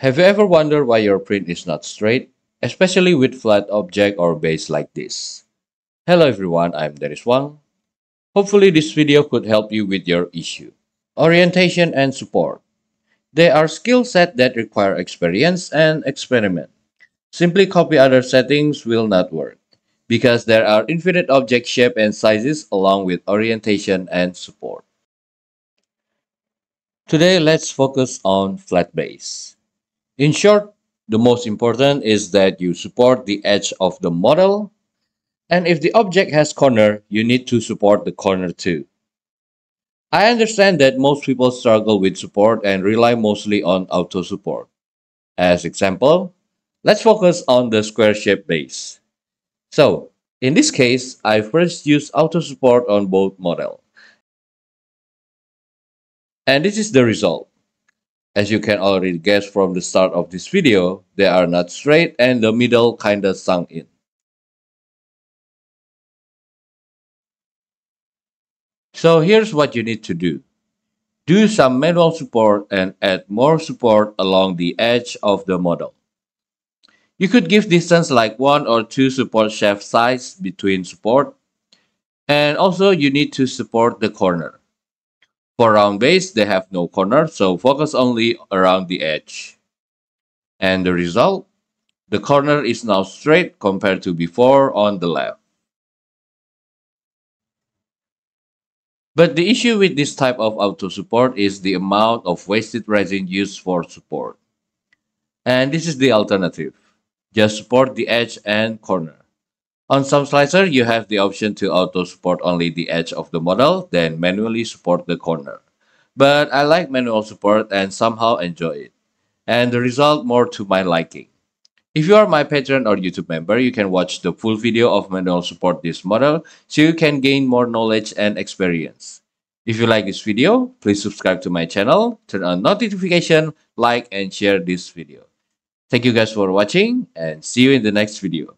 Have you ever wondered why your print is not straight, especially with flat object or base like this? Hello everyone, I'm Dennys Wang. Hopefully this video could help you with your issue. Orientation and support. They are skill set that require experience and experiment. Simply copy other settings will not work, because there are infinite object shape and sizes along with orientation and support. Today let's focus on flat base. In short, the most important is that you support the edge of the model, and if the object has corner, you need to support the corner too. I understand that most people struggle with support and rely mostly on auto support. As example, let's focus on the square shape base. So, in this case, I first use auto support on both model. And this is the result. As you can already guess from the start of this video, they are not straight and the middle kinda sunk in. So here's what you need to do. Do some manual support and add more support along the edge of the model. You could give distance like 1 or 2 support shaft size between support, and also you need to support the corner. For round base, they have no corner, so focus only around the edge. And the result? The corner is now straight compared to before on the left. But the issue with this type of auto support is the amount of wasted resin used for support. And this is the alternative. Just support the edge and corner. On some slicer, you have the option to auto support only the edge of the model, then manually support the corner. But I like manual support and somehow enjoy it, and the result more to my liking. If you are my patron or YouTube member, you can watch the full video of manual support this model, so you can gain more knowledge and experience. If you like this video, please subscribe to my channel, turn on notification, like and share this video. Thank you guys for watching, and see you in the next video.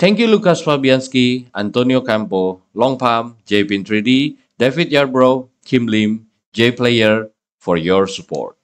Thank you Lucas Fabianski, Antonio Campo, Long Palm, JPin3D, David Yarbrough, Kim Lim, JPlayer for your support.